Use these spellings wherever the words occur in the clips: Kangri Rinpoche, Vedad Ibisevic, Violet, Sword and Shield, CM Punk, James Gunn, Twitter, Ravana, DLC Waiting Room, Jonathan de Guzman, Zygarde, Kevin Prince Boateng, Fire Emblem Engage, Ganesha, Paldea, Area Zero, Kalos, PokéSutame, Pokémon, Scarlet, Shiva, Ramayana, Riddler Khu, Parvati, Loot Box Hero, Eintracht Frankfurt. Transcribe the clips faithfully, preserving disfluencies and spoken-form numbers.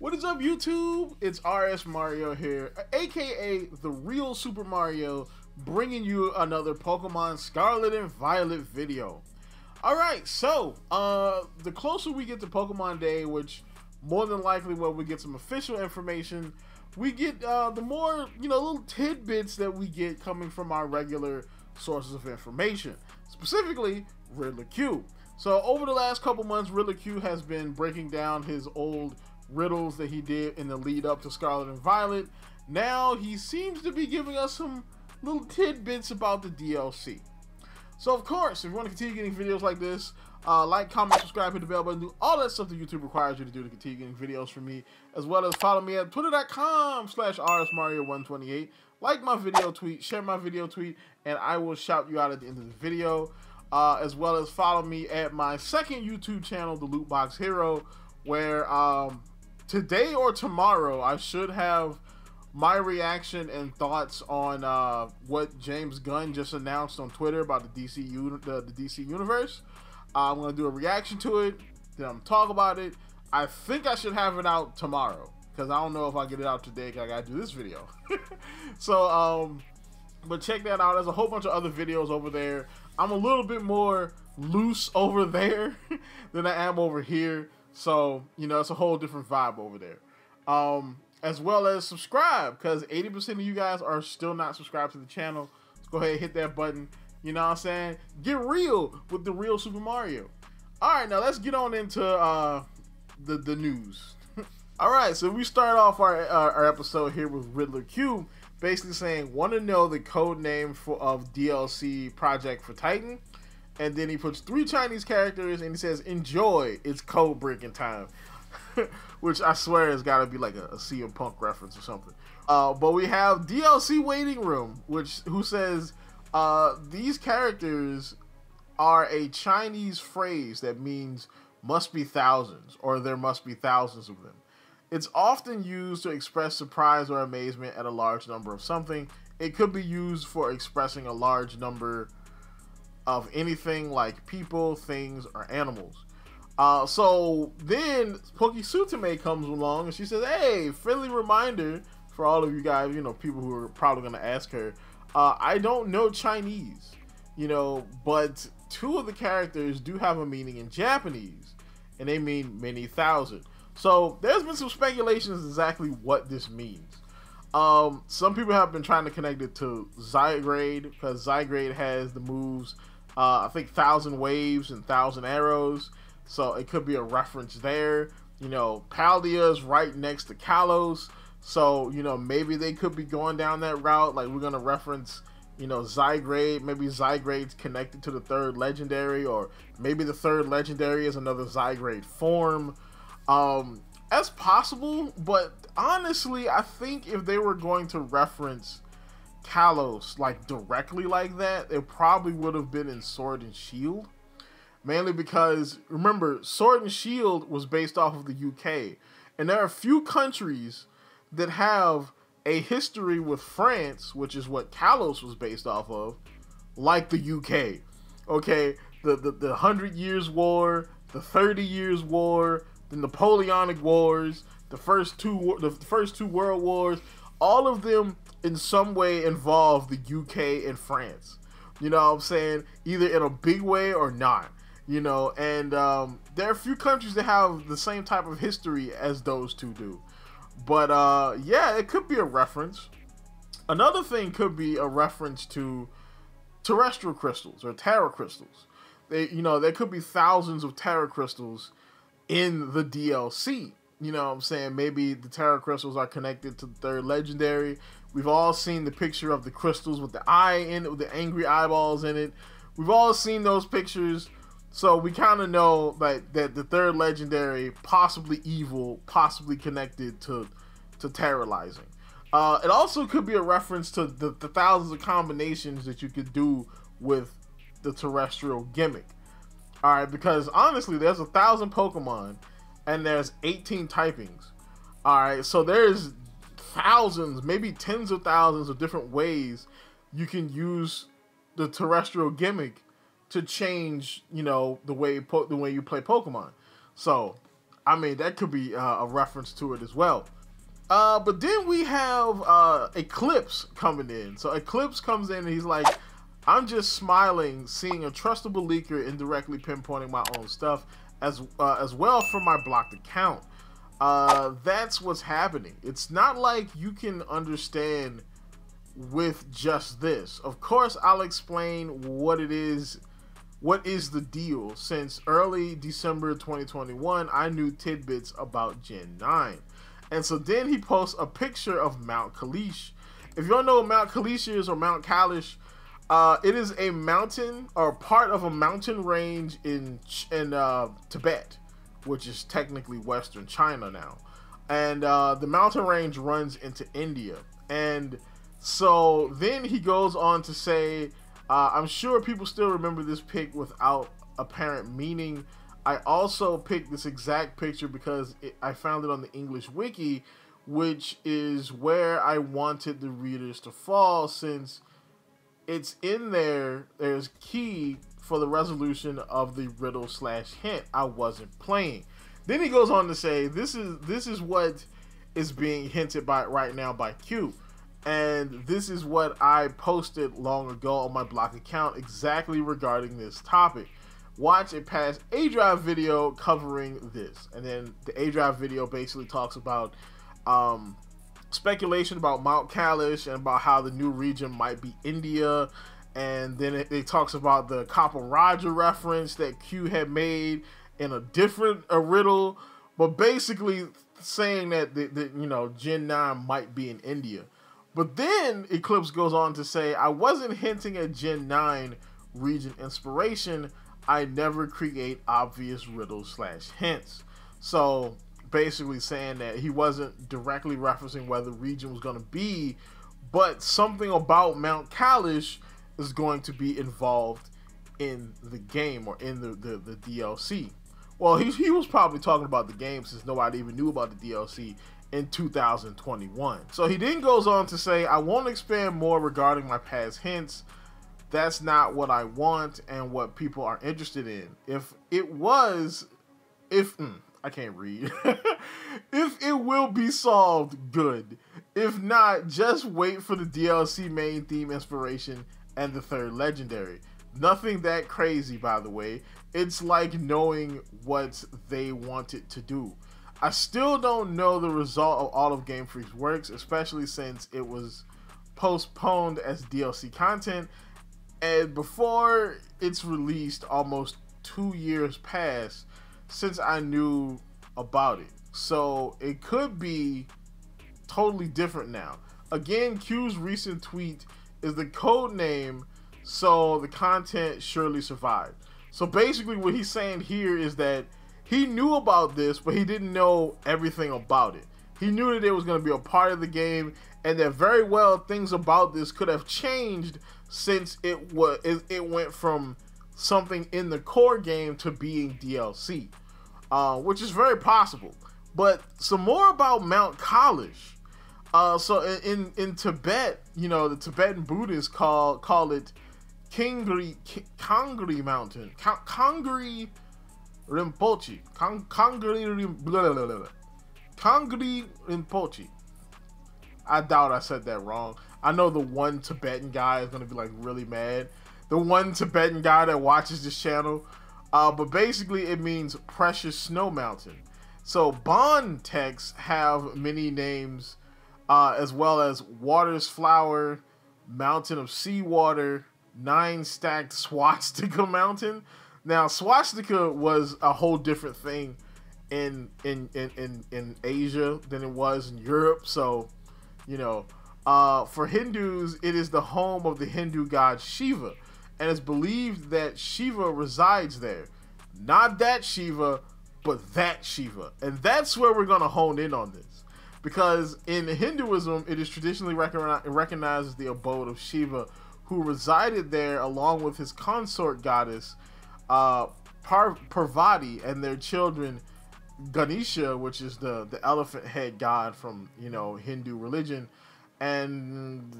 What is up, YouTube? It's R S Mario here, aka the real Super Mario, bringing you another Pokemon Scarlet and Violet video. All right, so uh, the closer we get to Pokemon Day, which more than likely when we get some official information, we get uh, the more you know little tidbits that we get coming from our regular sources of information, specifically Riddler Khu. So over the last couple months, Riddler Khu has been breaking down his old riddles that he did in the lead up to Scarlet and Violet. Now he seems to be giving us some little tidbits about the D L C. So of course, if you want to continue getting videos like this, uh, like, comment, subscribe, hit the bell button, do all that stuff that YouTube requires you to do to continue getting videos from me, as well as follow me at twitter dot com slash R S Mario one twenty-eight, like my video tweet, share my video tweet, and I will shout you out at the end of the video, uh, as well as follow me at my second YouTube channel, The Loot Box Hero, where um, today or tomorrow, I should have my reaction and thoughts on uh, what James Gunn just announced on Twitter about the D C, uni the, the D C Universe. Uh, I'm going to do a reaction to it, then I'm talk about it. I think I should have it out tomorrow, because I don't know if I get it out today because I got to do this video. so, um, but check that out. There's a whole bunch of other videos over there. I'm a little bit more loose over there than I am over here. So, you know, it's a whole different vibe over there. Um, as well as subscribe, because eighty percent of you guys are still not subscribed to the channel. Let's go ahead and hit that button. You know what I'm saying? Get real with the real Super Mario. All right, now let's get on into uh, the, the news. All right, so we start off our, our, our episode here with Riddler Khu, basically saying, want to know the code name for, of D L C project for Titan? And then he puts three Chinese characters and he says, enjoy, it's code breaking time. Which I swear has got to be like a, a C M Punk reference or something. Uh, but we have D L C Waiting Room, which who says, uh, these characters are a Chinese phrase that means must be thousands, or there must be thousands of them. It's often used to express surprise or amazement at a large number of something. It could be used for expressing a large number of anything, like people, things, or animals. Uh, so then PokéSutame comes along and she says, hey, friendly reminder for all of you guys, you know, people who are probably gonna ask her, uh, I don't know Chinese, you know, but two of the characters do have a meaning in Japanese, and they mean many thousand. So there's been some speculations exactly what this means. Um, some people have been trying to connect it to Zygarde, because Zygarde has the moves, Uh, I think thousand waves and thousand arrows, so it could be a reference there. You know, Paldea is right next to Kalos, so you know maybe they could be going down that route. Like we're gonna reference, you know, Zygarde. Maybe Zygarde's connected to the third legendary, or maybe the third legendary is another Zygarde form. Um, that's possible, but honestly, I think if they were going to reference Kalos like directly like that, it probably would have been in Sword and Shield, mainly because remember Sword and Shield was based off of the U K, and there are a few countries that have a history with France, which is what Kalos was based off of, like the U K. Okay, the the, the Hundred Years' War, the Thirty Years' War, the Napoleonic Wars, the first two the first two World Wars, all of them in some way involve the U K and France, you know what I'm saying, either in a big way or not, you know, and um, there are a few countries that have the same type of history as those two do, but uh, yeah, it could be a reference. Another thing could be a reference to terrestrial crystals or Terra crystals. They, you know, there could be thousands of Terra crystals in the D L C. You know what I'm saying? Maybe the Terra crystals are connected to the third legendary. We've all seen the picture of the crystals with the eye in it, with the angry eyeballs in it. We've all seen those pictures. So we kind of know like, that the third legendary, possibly evil, possibly connected to, to terrorizing. Uh, it also could be a reference to the, the thousands of combinations that you could do with the terrestrial gimmick. All right, because honestly, there's a thousand Pokemon and there's eighteen typings. All right, so there's thousands, maybe tens of thousands of different ways you can use the terrestrial gimmick to change, you know, the way po the way you play Pokemon. So I mean, that could be uh, a reference to it as well. Uh, but then we have uh, Eclipse coming in. So Eclipse comes in and he's like, I'm just smiling, seeing a trustable leaker indirectly pinpointing my own stuff as, uh, as well from my blocked account. Uh, that's what's happening. It's not like you can understand with just this. Of course, I'll explain what it is. What is the deal? Since early December twenty twenty-one, I knew tidbits about Gen nine. And so then he posts a picture of Mount Kailash. If you don't know what Mount Kailash is, or Mount Kailash, uh, it is a mountain or part of a mountain range in in uh, Tibet, which is technically Western China now. And uh, the mountain range runs into India. And so then he goes on to say, uh, I'm sure people still remember this pic without apparent meaning. I also picked this exact picture because it, I found it on the English wiki, which is where I wanted the readers to fall, since it's in there. There's key for the resolution of the riddle slash hint. I wasn't playing. Then he goes on to say, this is this is what is being hinted by right now by Q, and this is what I posted long ago on my block account exactly regarding this topic. Watch a past A Drive video covering this. And then the A Drive video basically talks about um, speculation about Mount Kailash and about how the new region might be India. And then it, it talks about the Copper Roger reference that Q had made in a different a riddle, but basically saying that the, the, you know, Gen nine might be in India. But then Eclipse goes on to say, I wasn't hinting at Gen nine region inspiration. I never create obvious riddles slash hints. So basically saying that he wasn't directly referencing where the region was going to be, but something about Mount Kailash is going to be involved in the game or in the, the, the D L C. Well, he, he was probably talking about the game since nobody even knew about the D L C in two thousand twenty-one. So he then goes on to say, I won't expand more regarding my past hints. That's not what I want and what people are interested in. If it was, if, mm, I can't read. If it will be solved, good. If not, just wait for the D L C main theme inspiration and the third legendary. Nothing that crazy, by the way. It's like knowing what they wanted to do. I still don't know the result of all of Game Freak's works, especially since it was postponed as D L C content. And before it's released, almost two years passed since I knew about it. So it could be totally different now. Again, Q's recent tweet is the code name, so the content surely survived. So basically what he's saying here is that he knew about this, but he didn't know everything about it. He knew that it was going to be a part of the game, and that very well things about this could have changed since it was it, it went from something in the core game to being D L C, uh, which is very possible. But some more about Mount Kailash. Uh, so in, in in Tibet, you know, the Tibetan Buddhists call call it Kangri Kangri Mountain, Kangri Rinpoche, Kangri Kangri Rinpoche. I doubt I said that wrong. I know the one Tibetan guy is going to be like really mad. The one Tibetan guy that watches this channel. Uh, but basically it means precious snow mountain. So Bon texts have many names, uh, as well as water's flower, mountain of seawater, nine stacked swastika mountain. Now swastika was a whole different thing in, in, in, in, in Asia than it was in Europe. So, you know, uh, for Hindus, it is the home of the Hindu god Shiva, and it's believed that Shiva resides there. Not that Shiva, but that Shiva. And that's where we're going to hone in on this, because in Hinduism, it is traditionally recognize, recognizes the abode of Shiva, who resided there along with his consort goddess, uh, Par Parvati, and their children, Ganesha, which is the the elephant head god from, you know, Hindu religion, and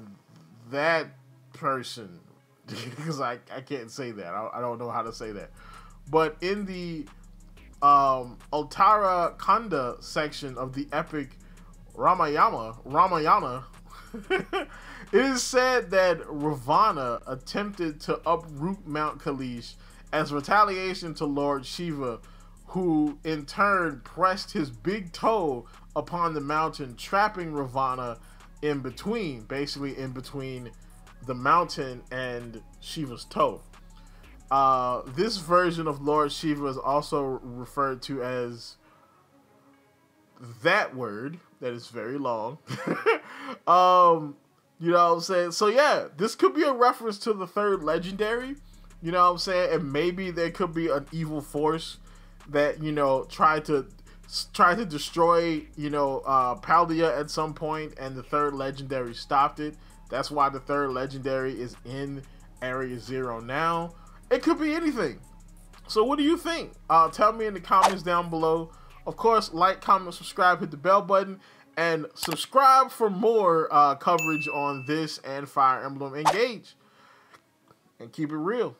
that person, because I, I can't say that, I, I don't know how to say that, but in the um, Uttara Khanda section of the epic Ramayana, Ramayana it is said that Ravana attempted to uproot Mount Kailash as retaliation to Lord Shiva, who in turn pressed his big toe upon the mountain, trapping Ravana in between, basically in between the mountain and Shiva's toe. Uh, this version of Lord Shiva is also referred to as that word that is very long. um, you know what I'm saying? So yeah, this could be a reference to the third legendary, you know what I'm saying? And maybe there could be an evil force that, you know, tried to tried to destroy, you know, uh, Paldea at some point, and the third legendary stopped it. That's why the third legendary is in Area Zero now. It could be anything. So what do you think? Uh, tell me in the comments down below. Of course, like, comment, subscribe, hit the bell button, and subscribe for more uh, coverage on this and Fire Emblem Engage. And keep it real.